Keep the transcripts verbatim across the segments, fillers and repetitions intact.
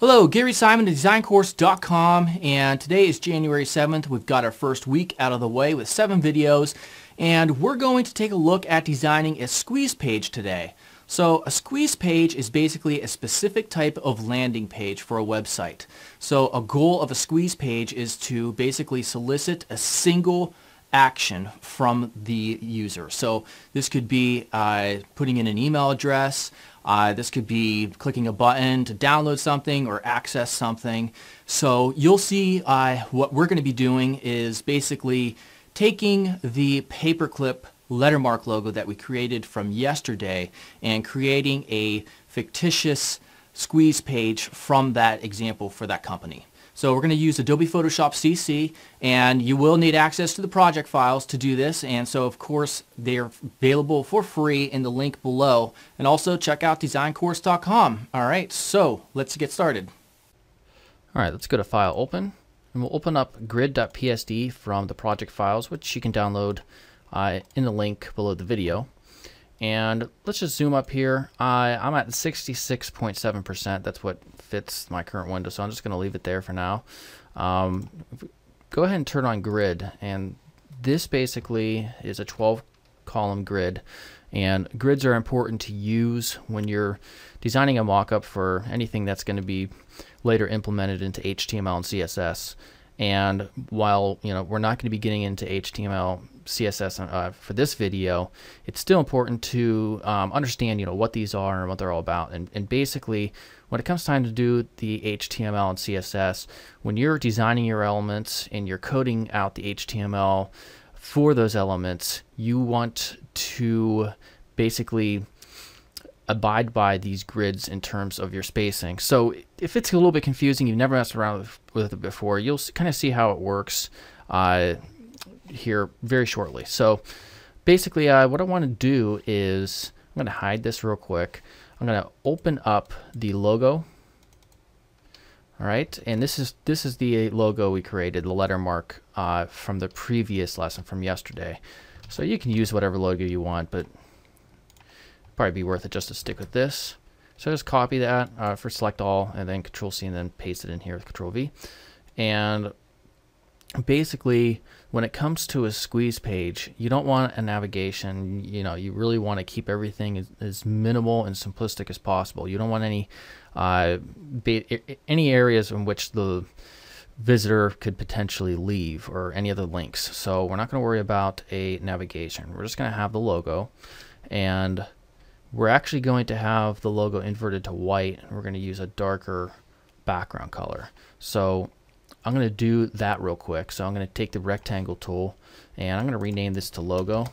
Hello, Gary Simon at design course dot com, and today is January seventh. We've got our first week out of the way with seven videos, and we're going to take a look at designing a squeeze page today. So a squeeze page is basically a specific type of landing page for a website. So a goal of a squeeze page is to basically solicit a single action from the user. So this could be uh, putting in an email address, uh, this could be clicking a button to download something or access something. So you'll see uh, what we're going to be doing is basically taking the paperclip lettermark logo that we created from yesterday and creating a fictitious squeeze page from that example for that company. So we're going to use Adobe Photoshop C C, and you will need access to the project files to do this, and so of course they're available for free in the link below, and also check out design course dot com. Alright, so let's get started. Alright, let's go to File, Open, and we'll open up grid dot P S D from the project files, which you can download Uh, in the link below the video. And let's just zoom up here. I, I'm at sixty-six point seven percent. That's what fits my current window, so I'm just going to leave it there for now. Um, go ahead and turn on grid, and this basically is a twelve column grid, and grids are important to use when you're designing a mock-up for anything that's going to be later implemented into H T M L and C S S. And while, you know, we're not going to be getting into H T M L, C S S uh, for this video, it's still important to um, understand, you know, what these are and what they're all about. And, and basically, when it comes time to do the H T M L and C S S, when you're designing your elements and you're coding out the H T M L for those elements, you want to basically abide by these grids in terms of your spacing. So if it's a little bit confusing, you've never messed around with it before, you'll kind of see how it works uh, here very shortly. So basically uh, what I want to do is I'm going to hide this real quick. I'm going to open up the logo. All right, and this is this is the logo we created, the lettermark uh, from the previous lesson from yesterday. So you can use whatever logo you want, but probably be worth it just to stick with this. So just copy that uh, for select all, and then Control C, and then paste it in here with Control V. And basically, when it comes to a squeeze page, you don't want a navigation. You know, you really want to keep everything as, as minimal and simplistic as possible. You don't want any uh, any areas in which the visitor could potentially leave or any other links. So we're not going to worry about a navigation. We're just going to have the logo, and we're actually going to have the logo inverted to white, and we're going to use a darker background color. So I'm going to do that real quick. So I'm going to take the rectangle tool, and I'm going to rename this to logo,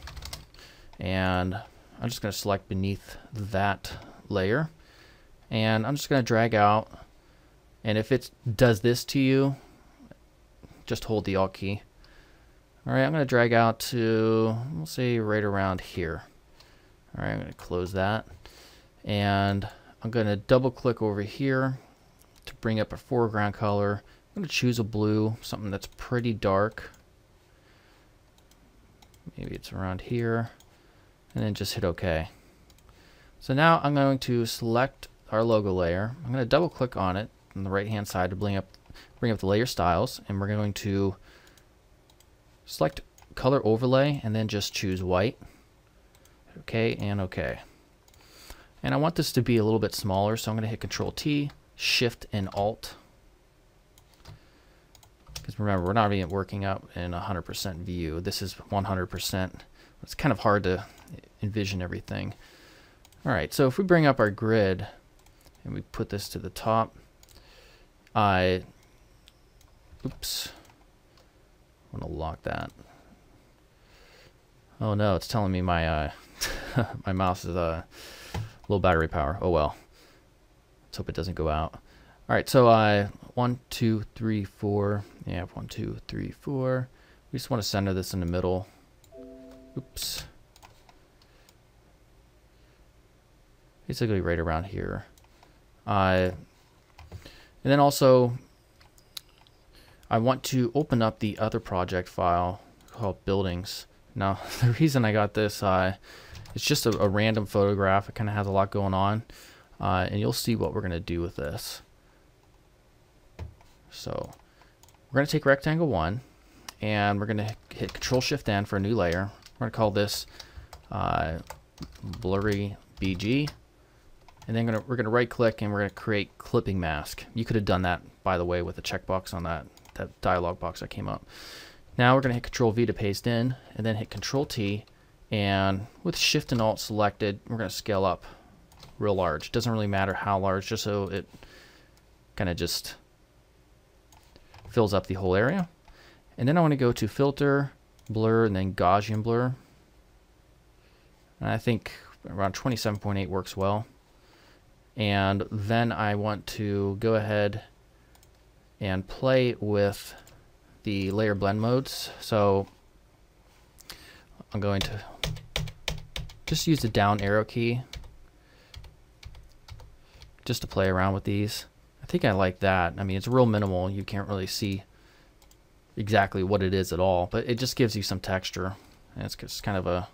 and I'm just going to select beneath that layer, and I'm just going to drag out, and if it does this to you, just hold the Alt key. Alright, I'm going to drag out to, we'll say right around here. Alright, I'm going to close that, and I'm going to double click over here to bring up a foreground color. I'm going to choose a blue, something that's pretty dark. Maybe it's around here, and then just hit OK. So now I'm going to select our logo layer. I'm going to double click on it on the right hand side to bring up, bring up the layer styles, and we're going to select color overlay and then just choose white. OK and OK. And I want this to be a little bit smaller, so I'm going to hit Control T, Shift, and Alt. Because remember, we're not even working up in one hundred percent view. This is one hundred percent. It's kind of hard to envision everything. All right, so if we bring up our grid and we put this to the top, I, oops, I'm going to lock that. Oh no, it's telling me my uh, my mouse is uh, low battery power. Oh well. Let's hope it doesn't go out. All right, so I uh, one, two, three, four. Yeah, one, two, three, four. We just want to center this in the middle. Oops. Basically, right around here. Uh, and then also, I want to open up the other project file called buildings. Now, the reason I got this, uh, it's just a, a random photograph. It kind of has a lot going on, uh, and you'll see what we're going to do with this. So we're going to take rectangle one, and we're going to hit control shift N for a new layer. We're going to call this uh, blurry B G. And then we're going to right click and we're going to create clipping mask. You could have done that, by the way, with a checkbox on that, that dialog box that came up. Now we're going to hit control V to paste in, and then hit control T. And with shift and alt selected, we're going to scale up real large. It doesn't really matter how large, just so it kind of just fills up the whole area. And then I want to go to filter, blur, and then Gaussian blur. And I think around twenty-seven point eight works well. And then I want to go ahead and play with the layer blend modes. So I'm going to just use the down arrow key just to play around with these. I think I like that. I mean, it's real minimal. You can't really see exactly what it is at all, but it just gives you some texture. And it's just kind of a,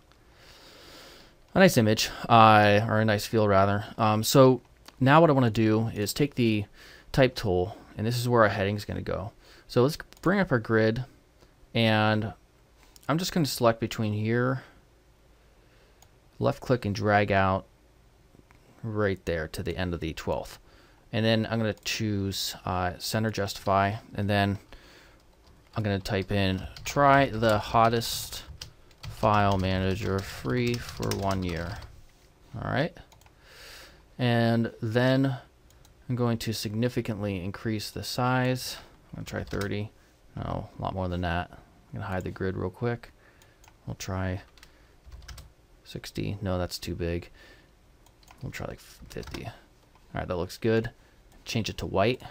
a nice image, uh, or a nice feel rather. Um, so now what I want to do is take the type tool, and this is where our heading is going to go. So let's bring up our grid, and I'm just going to select between here, left click and drag out right there to the end of the twelfth. And then I'm going to choose uh, center justify, and then I'm going to type in try the hottest file manager free for one year. All right. And then I'm going to significantly increase the size. I'm going to try thirty. No, a lot more than that. I'm going to hide the grid real quick. We'll try sixty. No, that's too big. We'll try like fifty. All right, that looks good. Change it to white.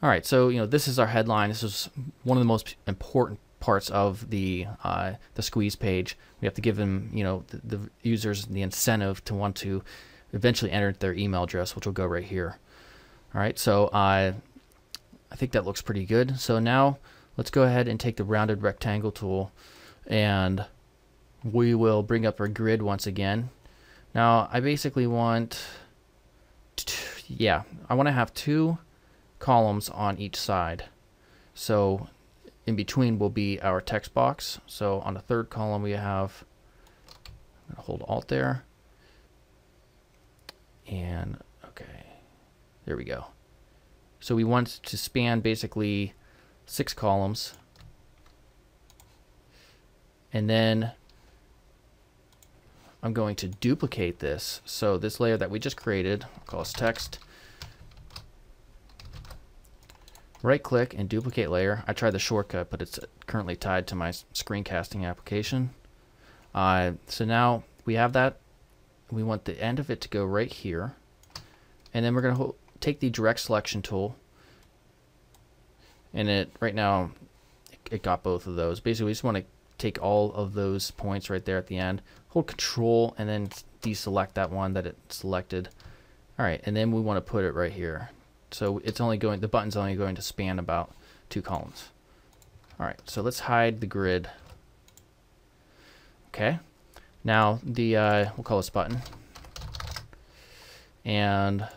All right, so you know this is our headline. This is one of the most important parts of the uh, the squeeze page. We have to give them, you know, the, the users the incentive to want to eventually enter their email address, which will go right here. All right, so I. Uh, I think that looks pretty good. So now let's go ahead and take the rounded rectangle tool, and we will bring up our grid once again. Now I basically want, yeah, I want to have two columns on each side. So in between will be our text box. So on the third column we have, I'm gonna hold Alt there, and okay, there we go. So we want to span basically six columns, and then I'm going to duplicate this. So this layer that we just created, I'll call this text, right click and duplicate layer. I tried the shortcut, but it's currently tied to my screencasting application. Uh, so now we have that. We want the end of it to go right here, and then we're going to hold take the direct selection tool, and it right now it got both of those. Basically we just want to take all of those points right there at the end, hold control and then deselect that one that it selected. Alright, and then we want to put it right here, so it's only going, the button's only going to span about two columns. Alright, so let's hide the grid. Okay, now the uh, we'll call this button, and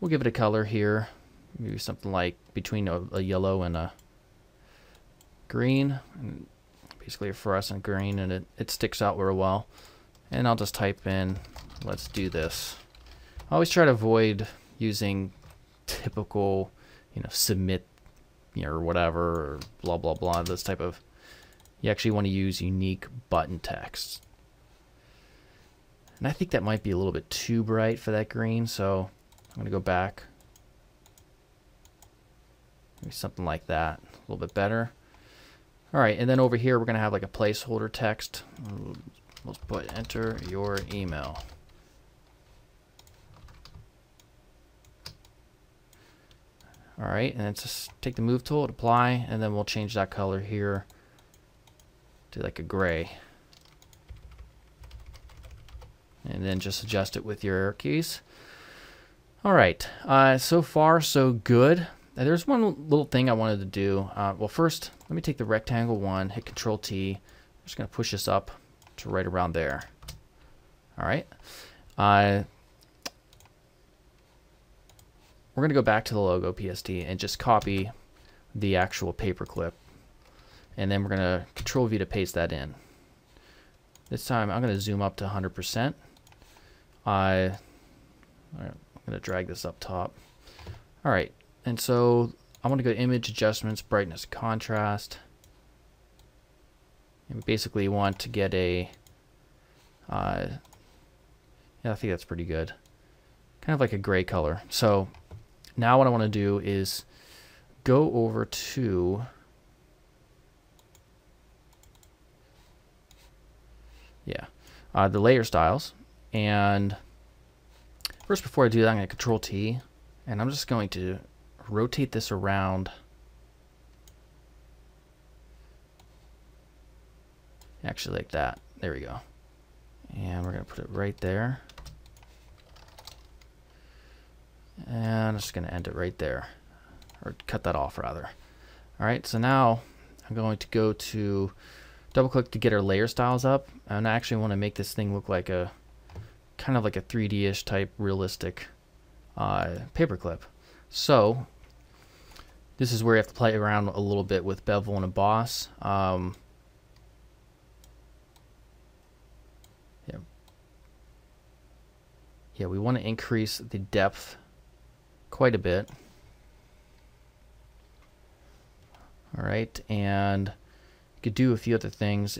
we'll give it a color here, maybe something like between a, a yellow and a green, and basically a fluorescent green, and it, it sticks out real well. And I'll just type in, let's do this. I always try to avoid using typical, you know, submit, you know, or whatever, or blah, blah, blah, this type of, you actually want to use unique button text. And I think that might be a little bit too bright for that green, so I'm going to go back, maybe something like that, a little bit better. All right, and then over here we're going to have like a placeholder text. Let's put enter your email. All right, and then just take the move tool, apply, and then we'll change that color here to like a gray. And then just adjust it with your arrow keys. All right, uh, so far so good. Now there's one little thing I wanted to do. Uh, well, first, let me take the rectangle one, hit Control T. I'm just going to push this up to right around there. All right. Uh, we're going to go back to the logo P S T and just copy the actual paperclip. And then we're going to Control V to paste that in. This time I'm going to zoom up to one hundred percent. I, all right, I'm going to drag this up top. All right. And so I want to go to Image Adjustments, Brightness, Contrast. And we basically want to get a, uh, yeah, I think that's pretty good. Kind of like a gray color. So now what I want to do is go over to, yeah, uh, the layer styles. And first, before I do that, I'm going to Control T, and I'm just going to rotate this around. Actually, like that. There we go. And we're going to put it right there. And I'm just going to end it right there, or cut that off rather. All right. So now I'm going to go to double click to get our layer styles up. And I actually want to make this thing look like a kind of like a three D-ish type realistic uh, paperclip. So this is where you have to play around a little bit with bevel and emboss. Um, yeah. yeah, we want to increase the depth quite a bit. All right, and you could do a few other things.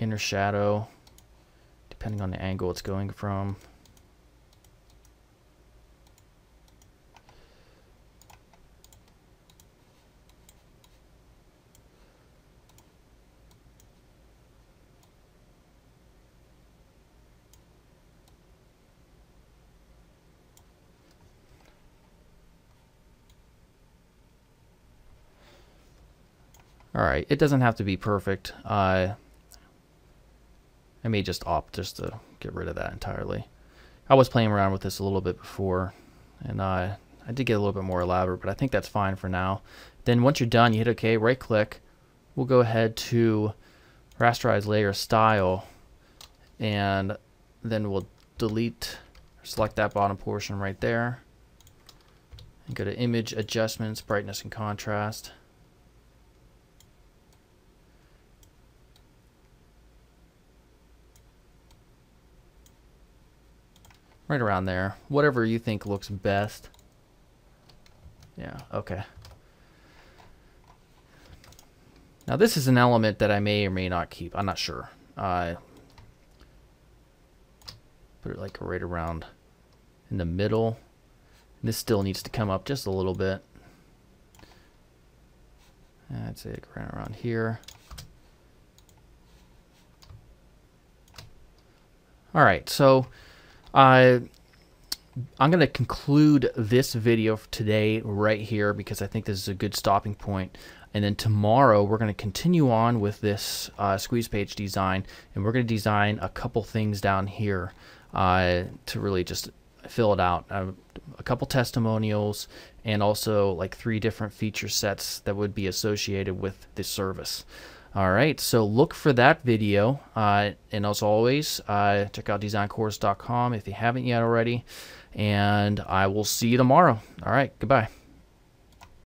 Inner shadow, depending on the angle it's going from. All right, it doesn't have to be perfect. Uh, I may just opt just to get rid of that entirely. I was playing around with this a little bit before, and uh, I did get a little bit more elaborate, but I think that's fine for now. Then once you're done, you hit OK, right-click. We'll go ahead to Rasterize Layer Style, and then we'll delete, select that bottom portion right there, and go to Image Adjustments, Brightness and Contrast. Right around there, whatever you think looks best. Yeah, okay. Now this is an element that I may or may not keep. I'm not sure. Uh, put it like right around in the middle. This still needs to come up just a little bit. I'd say like right around here. All right, so Uh, I'm going to conclude this video for today right here, because I think this is a good stopping point. And then tomorrow we're going to continue on with this uh, squeeze page design, and we're going to design a couple things down here uh, to really just fill it out. Uh, a couple testimonials, and also like three different feature sets that would be associated with this service. Alright, so look for that video, uh, and as always, uh, check out design course dot com if you haven't yet already, and I will see you tomorrow. Alright, goodbye.